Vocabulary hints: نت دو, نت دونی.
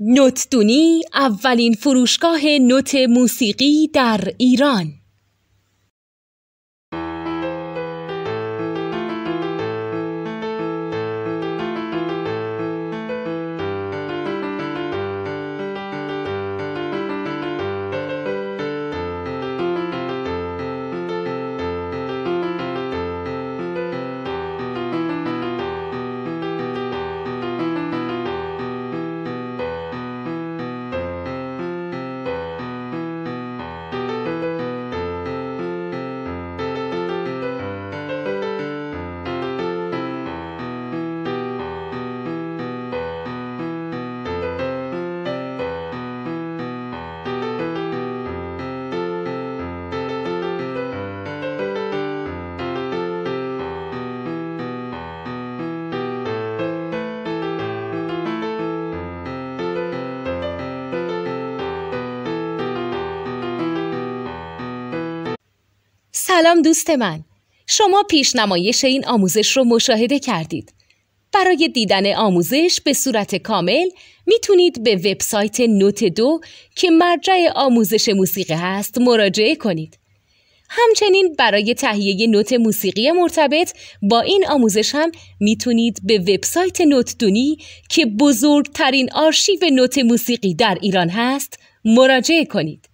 نت دونی اولین فروشگاه نت موسیقی در ایران. سلام دوست من، شما پیشنمایش این آموزش رو مشاهده کردید. برای دیدن آموزش به صورت کامل میتونید به وبسایت نت دو که مرجع آموزش موسیقی هست مراجعه کنید. همچنین برای تهیه نت موسیقی مرتبط با این آموزش هم میتونید به وبسایت نت دونی که بزرگترین آرشیو نت موسیقی در ایران هست مراجعه کنید.